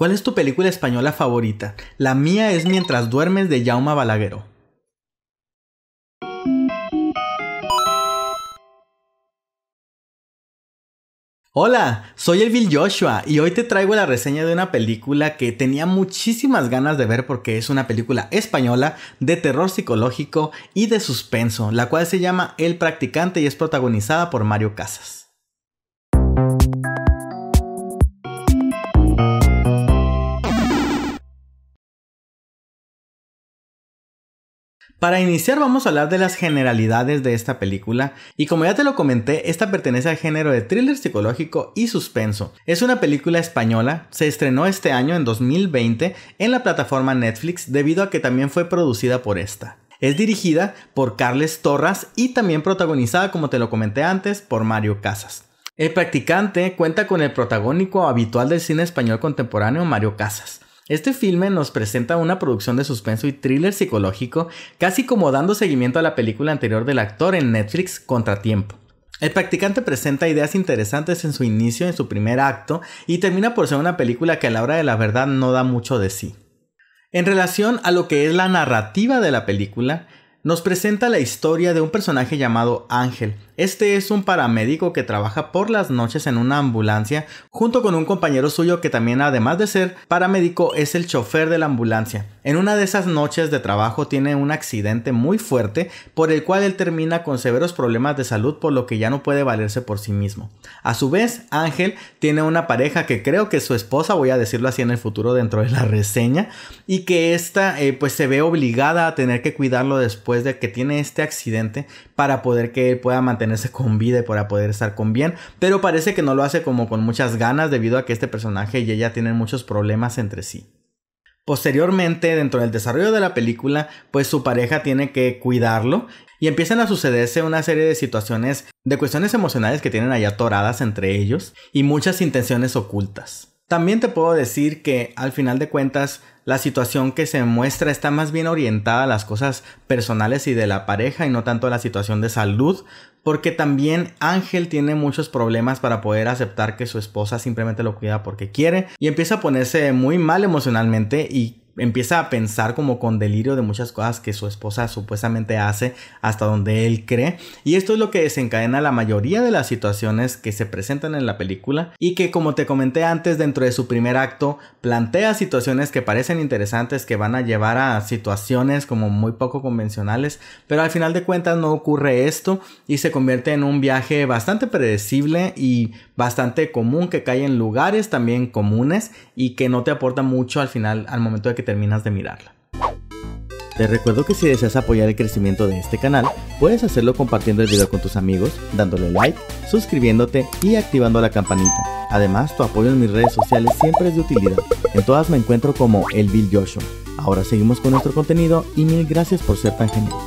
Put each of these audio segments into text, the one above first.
¿Cuál es tu película española favorita? La mía es Mientras Duermes de Jaume Balagueró. Hola, soy El Vil Joshua y hoy te traigo la reseña de una película que tenía muchísimas ganas de ver porque es una película española de terror psicológico y de suspenso, la cual se llama El Practicante y es protagonizada por Mario Casas. Para iniciar vamos a hablar de las generalidades de esta película y como ya te lo comenté, esta pertenece al género de thriller psicológico y suspenso. Es una película española, se estrenó este año en 2020 en la plataforma Netflix debido a que también fue producida por esta. Es dirigida por Carles Torras y también protagonizada, como te lo comenté antes, por Mario Casas. El Practicante cuenta con el protagónico habitual del cine español contemporáneo Mario Casas. Este filme nos presenta una producción de suspenso y thriller psicológico, casi como dando seguimiento a la película anterior del actor en Netflix, Contratiempo. El Practicante presenta ideas interesantes en su inicio, en su primer acto, y termina por ser una película que a la hora de la verdad no da mucho de sí. En relación a lo que es la narrativa de la película, nos presenta la historia de un personaje llamado Ángel. Este es un paramédico que trabaja por las noches en una ambulancia junto con un compañero suyo que también, además de ser paramédico, es el chofer de la ambulancia. En una de esas noches de trabajo tiene un accidente muy fuerte por el cual él termina con severos problemas de salud, por lo que ya no puede valerse por sí mismo. A su vez, Ángel tiene una pareja que creo que es su esposa, voy a decirlo así en el futuro dentro de la reseña, y que esta pues se ve obligada a tener que cuidarlo después de que tiene este accidente para poder que él pueda mantener con vida y para poder estar con bien, pero parece que no lo hace como con muchas ganas debido a que este personaje y ella tienen muchos problemas entre sí. Posteriormente, dentro del desarrollo de la película, pues su pareja tiene que cuidarlo y empiezan a sucederse una serie de situaciones, de cuestiones emocionales que tienen ahí atoradas entre ellos y muchas intenciones ocultas. También te puedo decir que al final de cuentas la situación que se muestra está más bien orientada a las cosas personales y de la pareja y no tanto a la situación de salud, porque también Ángel tiene muchos problemas para poder aceptar que su esposa simplemente lo cuida porque quiere y empieza a ponerse muy mal emocionalmente y empieza a pensar como con delirio de muchas cosas que su esposa supuestamente hace hasta donde él cree, y esto es lo que desencadena la mayoría de las situaciones que se presentan en la película y que, como te comenté antes, dentro de su primer acto plantea situaciones que parecen interesantes, que van a llevar a situaciones como muy poco convencionales, pero al final de cuentas no ocurre esto y se convierte en un viaje bastante predecible y bastante común que cae en lugares también comunes y que no te aporta mucho al final, al momento de que terminas de mirarla. Te recuerdo que si deseas apoyar el crecimiento de este canal, puedes hacerlo compartiendo el video con tus amigos, dándole like, suscribiéndote y activando la campanita. Además, tu apoyo en mis redes sociales siempre es de utilidad. En todas me encuentro como El Vil Joshua. Ahora seguimos con nuestro contenido y mil gracias por ser tan generoso.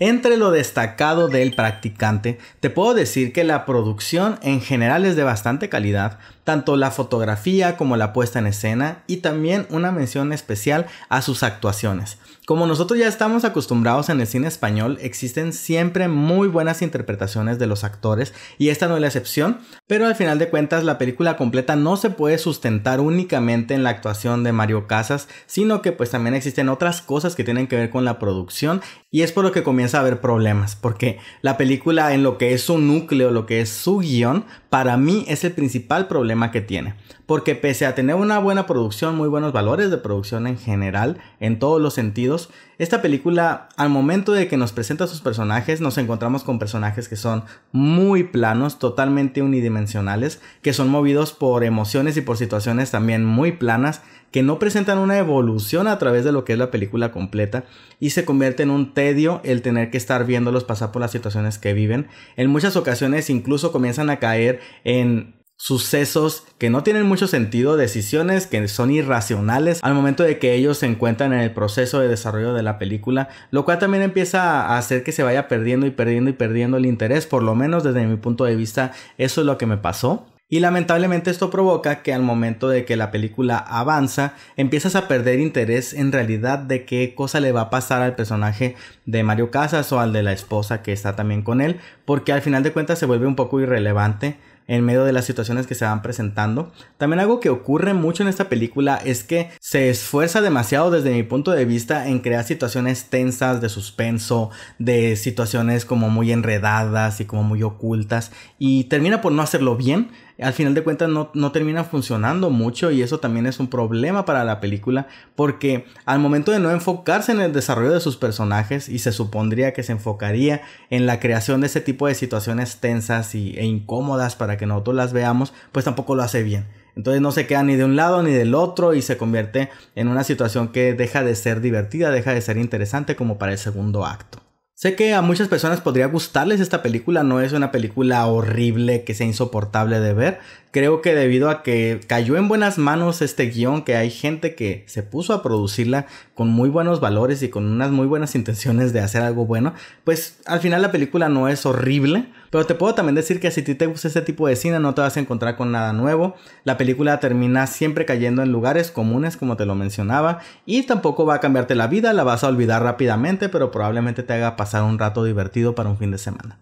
Entre lo destacado del Practicante, te puedo decir que la producción en general es de bastante calidad, tanto la fotografía como la puesta en escena, y también una mención especial a sus actuaciones. Como nosotros ya estamos acostumbrados en el cine español, existen siempre muy buenas interpretaciones de los actores y esta no es la excepción, pero al final de cuentas la película completa no se puede sustentar únicamente en la actuación de Mario Casas, sino que pues también existen otras cosas que tienen que ver con la producción y es por lo que comienza a haber problemas, porque la película en lo que es su núcleo, lo que es su guión, para mí es el principal problema que tiene, porque pese a tener una buena producción, muy buenos valores de producción en general, en todos los sentidos, esta película al momento de que nos presenta a sus personajes, nos encontramos con personajes que son muy planos, totalmente unidimensionales, que son movidos por emociones y por situaciones también muy planas, que no presentan una evolución a través de lo que es la película completa y se convierte en un tedio el tener que estar viéndolos pasar por las situaciones que viven. En muchas ocasiones incluso comienzan a caer en sucesos que no tienen mucho sentido, decisiones que son irracionales al momento de que ellos se encuentran en el proceso de desarrollo de la película, lo cual también empieza a hacer que se vaya perdiendo y perdiendo y perdiendo el interés, por lo menos desde mi punto de vista eso es lo que me pasó. Y lamentablemente esto provoca que al momento de que la película avanza, empiezas a perder interés en realidad de qué cosa le va a pasar al personaje de Mario Casas o al de la esposa que está también con él, porque al final de cuentas se vuelve un poco irrelevante en medio de las situaciones que se van presentando. También algo que ocurre mucho en esta película es que se esfuerza demasiado desde mi punto de vista en crear situaciones tensas, de suspenso, de situaciones como muy enredadas y como muy ocultas, y termina por no hacerlo bien. Al final de cuentas no termina funcionando mucho, y eso también es un problema para la película, porque al momento de no enfocarse en el desarrollo de sus personajes, y se supondría que se enfocaría en la creación de ese tipo de situaciones tensas e incómodas para que nosotros las veamos, pues tampoco lo hace bien. Entonces no se queda ni de un lado ni del otro, y se convierte en una situación que deja de ser divertida, deja de ser interesante como para el segundo acto. Sé que a muchas personas podría gustarles esta película, no es una película horrible que sea insoportable de ver. Creo que debido a que cayó en buenas manos este guión, que hay gente que se puso a producirla con muy buenos valores y con unas muy buenas intenciones de hacer algo bueno, pues al final la película no es horrible. Pero te puedo también decir que si te gusta este tipo de cine no te vas a encontrar con nada nuevo. La película termina siempre cayendo en lugares comunes, como te lo mencionaba, y tampoco va a cambiarte la vida, la vas a olvidar rápidamente, pero probablemente te haga pasar un rato divertido para un fin de semana.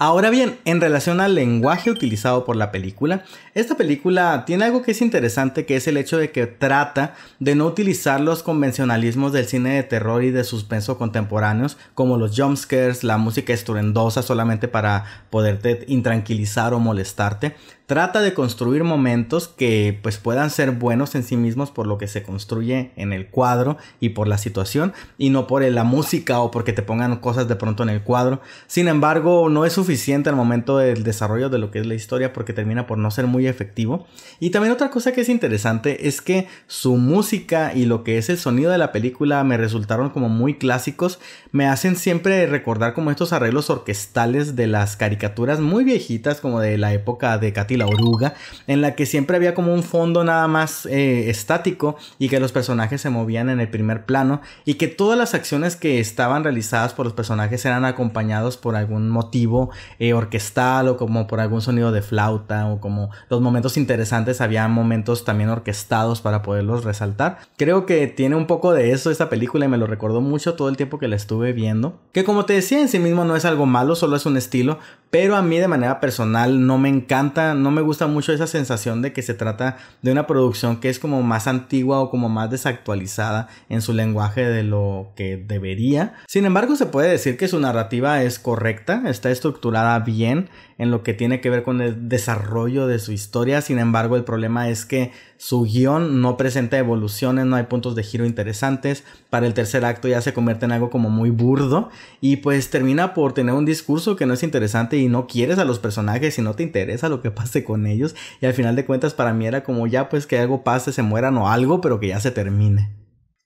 Ahora bien, en relación al lenguaje utilizado por la película, esta película tiene algo que es interesante, que es el hecho de que trata de no utilizar los convencionalismos del cine de terror y de suspenso contemporáneos, como los jumpscares, la música estruendosa solamente para poderte intranquilizar o molestarte. Trata de construir momentos que pues puedan ser buenos en sí mismos por lo que se construye en el cuadro y por la situación, y no por la música o porque te pongan cosas de pronto en el cuadro. Sin embargo, no es suficiente al momento del desarrollo de lo que es la historia, porque termina por no ser muy efectivo. Y también otra cosa que es interesante es que su música y lo que es el sonido de la película me resultaron como muy clásicos. Me hacen siempre recordar como estos arreglos orquestales de las caricaturas muy viejitas, como de la época de Katy la Oruga, en la que siempre había como un fondo nada más estático, y que los personajes se movían en el primer plano, y que todas las acciones que estaban realizadas por los personajes eran acompañados por algún motivo orquestal, o como por algún sonido de flauta, o como los momentos interesantes había momentos también orquestados para poderlos resaltar. Creo que tiene un poco de eso esta película, y me lo recordó mucho todo el tiempo que la estuve viendo, que como te decía en sí mismo no es algo malo, solo es un estilo, pero a mí de manera personal no me encanta, no me gusta mucho esa sensación de que se trata de una producción que es como más antigua o como más desactualizada en su lenguaje de lo que debería. Sin embargo, se puede decir que su narrativa es correcta, está estructurada bien en lo que tiene que ver con el desarrollo de su historia. Sin embargo, el problema es que su guión no presenta evoluciones, no hay puntos de giro interesantes. Para el tercer acto ya se convierte en algo como muy burdo, y pues termina por tener un discurso que no es interesante, y no quieres a los personajes y no te interesa lo que pase con ellos, y al final de cuentas para mí era como ya pues que algo pase, se mueran o algo, pero que ya se termine.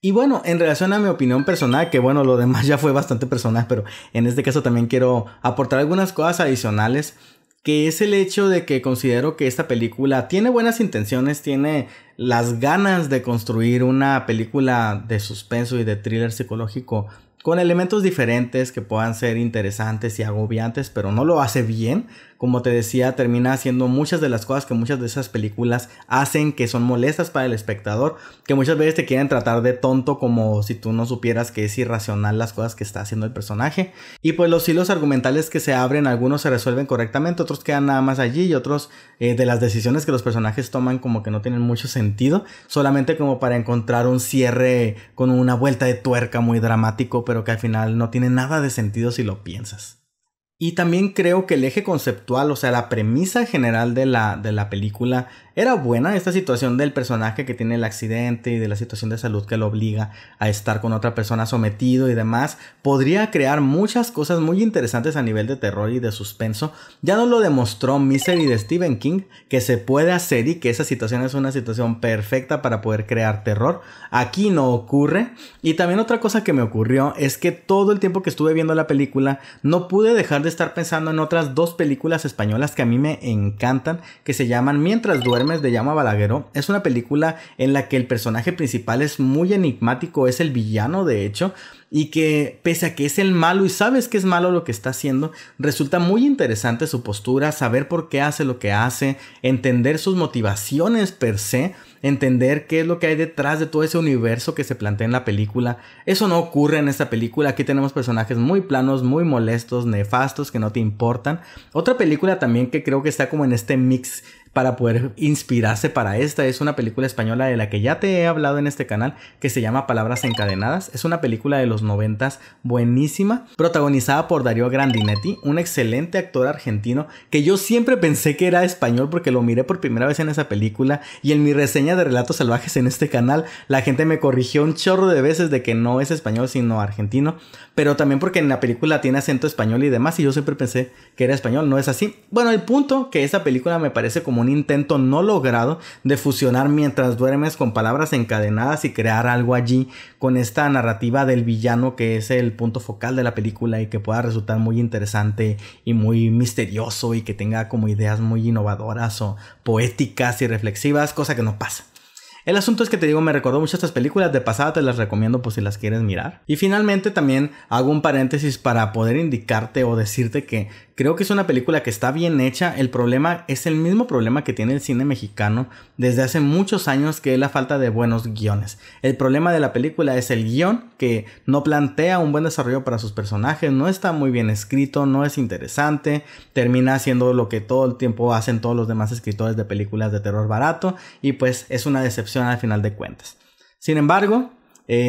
Y bueno, en relación a mi opinión personal, que bueno, lo demás ya fue bastante personal, pero en este caso también quiero aportar algunas cosas adicionales, que es el hecho de que considero que esta película tiene buenas intenciones, tiene las ganas de construir una película de suspenso y de thriller psicológico con elementos diferentes que puedan ser interesantes y agobiantes, pero no lo hace bien. Como te decía, termina haciendo muchas de las cosas que muchas de esas películas hacen, que son molestas para el espectador, que muchas veces te quieren tratar de tonto, como si tú no supieras que es irracional las cosas que está haciendo el personaje. Y pues los hilos argumentales que se abren, algunos se resuelven correctamente, otros quedan nada más allí, y otros de las decisiones que los personajes toman como que no tienen mucho sentido, solamente como para encontrar un cierre con una vuelta de tuerca muy dramático, pero que al final no tiene nada de sentido si lo piensas. Y también creo que el eje conceptual, o sea, la premisa general de la película era buena. Esta situación del personaje que tiene el accidente y de la situación de salud que lo obliga a estar con otra persona sometido y demás, podría crear muchas cosas muy interesantes a nivel de terror y de suspenso. Ya nos lo demostró Misery de Stephen King, que se puede hacer, y que esa situación es una situación perfecta para poder crear terror. Aquí no ocurre. Y también otra cosa que me ocurrió es que todo el tiempo que estuve viendo la película no pude dejar de estar pensando en otras dos películas españolas que a mí me encantan, que se llaman Mientras Duermes, de Jaume Balagueró. Es una película en la que el personaje principal es muy enigmático, es el villano de hecho, y que pese a que es el malo y sabes que es malo lo que está haciendo, resulta muy interesante su postura, saber por qué hace lo que hace, entender sus motivaciones per se, entender qué es lo que hay detrás de todo ese universo que se plantea en la película. Eso no ocurre en esta película. Aquí tenemos personajes muy planos, muy molestos, nefastos, que no te importan. Otra película también que creo que está como en este mix para poder inspirarse para esta es una película española de la que ya te he hablado en este canal, que se llama Palabras Encadenadas. Es una película de los 90s buenísima, protagonizada por Darío Grandinetti, un excelente actor argentino que yo siempre pensé que era español porque lo miré por primera vez en esa película, y en mi reseña de Relatos Salvajes en este canal la gente me corrigió un chorro de veces de que no es español sino argentino, pero también porque en la película tiene acento español y demás, y yo siempre pensé que era español, no es así. Bueno, el punto que esa película me parece como un intento no logrado de fusionar Mientras Duermes con Palabras Encadenadas y crear algo allí con esta narrativa del villano que es el punto focal de la película y que pueda resultar muy interesante y muy misterioso y que tenga como ideas muy innovadoras o poéticas y reflexivas, cosa que no pasa. El asunto es que te digo, me recordó mucho estas películas. De pasada te las recomiendo por si las quieres mirar. Y finalmente también hago un paréntesis para poder indicarte o decirte que creo que es una película que está bien hecha. El problema es el mismo problema que tiene el cine mexicano desde hace muchos años, que es la falta de buenos guiones. El problema de la película es el guión, que no plantea un buen desarrollo para sus personajes, no está muy bien escrito, no es interesante, termina haciendo lo que todo el tiempo hacen todos los demás escritores de películas de terror barato, y pues es una decepción al final de cuentas. Sin embargo,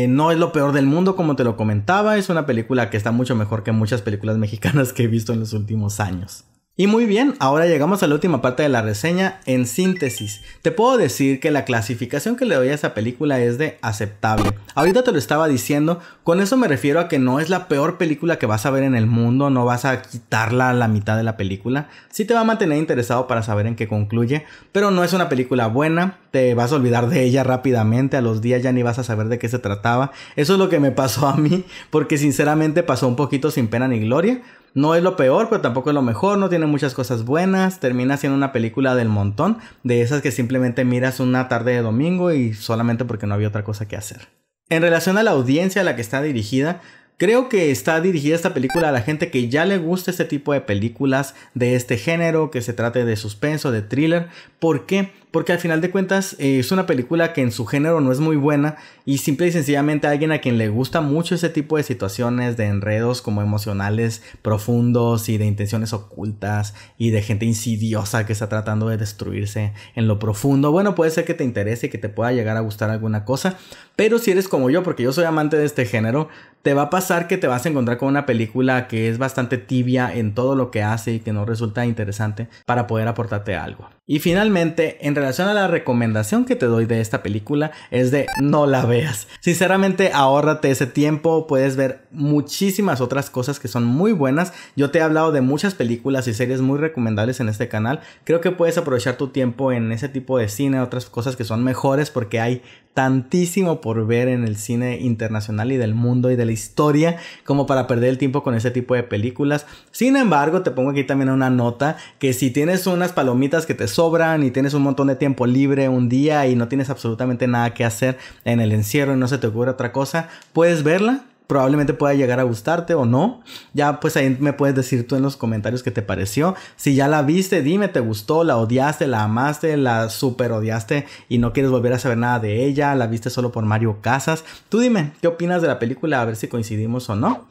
no es lo peor del mundo, como te lo comentaba. Es una película que está mucho mejor que muchas películas mexicanas que he visto en los últimos años. Y muy bien, ahora llegamos a la última parte de la reseña. En síntesis, te puedo decir que la clasificación que le doy a esa película es de aceptable. Ahorita te lo estaba diciendo, con eso me refiero a que no es la peor película que vas a ver en el mundo, no vas a quitarla a la mitad de la película. Sí te va a mantener interesado para saber en qué concluye, pero no es una película buena, te vas a olvidar de ella rápidamente, a los días ya ni vas a saber de qué se trataba. Eso es lo que me pasó a mí, porque sinceramente pasó un poquito sin pena ni gloria. No es lo peor, pero tampoco es lo mejor, no tiene muchas cosas buenas, termina siendo una película del montón, de esas que simplemente miras una tarde de domingo y solamente porque no había otra cosa que hacer. En relación a la audiencia a la que está dirigida, creo que está dirigida esta película a la gente que ya le gusta este tipo de películas de este género, que se trate de suspenso, de thriller. ¿Por qué? Porque al final de cuentas es una película que en su género no es muy buena, y simple y sencillamente a alguien a quien le gusta mucho ese tipo de situaciones, de enredos como emocionales profundos y de intenciones ocultas y de gente insidiosa que está tratando de destruirse en lo profundo. Bueno, puede ser que te interese y que te pueda llegar a gustar alguna cosa, pero si eres como yo, porque yo soy amante de este género, te va a pasar que te vas a encontrar con una película que es bastante tibia en todo lo que hace y que no resulta interesante para poder aportarte algo. Y finalmente, en relación a la recomendación que te doy de esta película, es de no la veas. Sinceramente, ahórrate ese tiempo, puedes ver muchísimas otras cosas que son muy buenas. Yo te he hablado de muchas películas y series muy recomendables en este canal. Creo que puedes aprovechar tu tiempo en ese tipo de cine, otras cosas que son mejores, porque hay tantísimo por ver en el cine internacional y del mundo y de la historia como para perder el tiempo con ese tipo de películas. Sin embargo, te pongo aquí también una nota, que si tienes unas palomitas que te sobran y tienes un montón de tiempo libre un día y no tienes absolutamente nada que hacer en el encierro y no se te ocurre otra cosa, puedes verla. Probablemente pueda llegar a gustarte o no. Ya pues ahí me puedes decir tú en los comentarios qué te pareció. Si ya la viste, dime, ¿te gustó? ¿La odiaste? ¿La amaste? ¿La super odiaste y no quieres volver a saber nada de ella? ¿La viste solo por Mario Casas? Tú dime, ¿qué opinas de la película? A ver si coincidimos o no.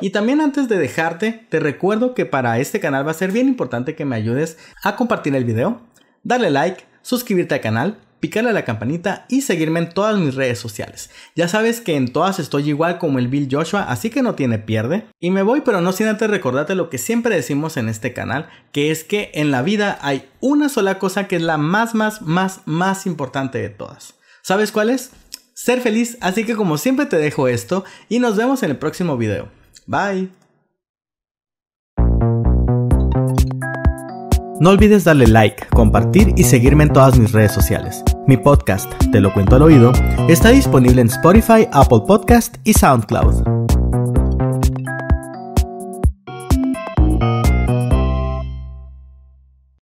Y también, antes de dejarte, te recuerdo que para este canal va a ser bien importante que me ayudes a compartir el video, darle like, suscribirte al canal, picarle a la campanita y seguirme en todas mis redes sociales. Ya sabes que en todas estoy igual como El Vil Joshua, así que no tiene pierde. Y me voy, pero no sin antes recordarte lo que siempre decimos en este canal, que es que en la vida hay una sola cosa que es la más importante de todas. ¿Sabes cuál es? Ser feliz. Así que como siempre te dejo esto y nos vemos en el próximo video. Bye. No olvides darle like, compartir y seguirme en todas mis redes sociales. Mi podcast, Te lo cuento al oído, está disponible en Spotify, Apple Podcast y SoundCloud.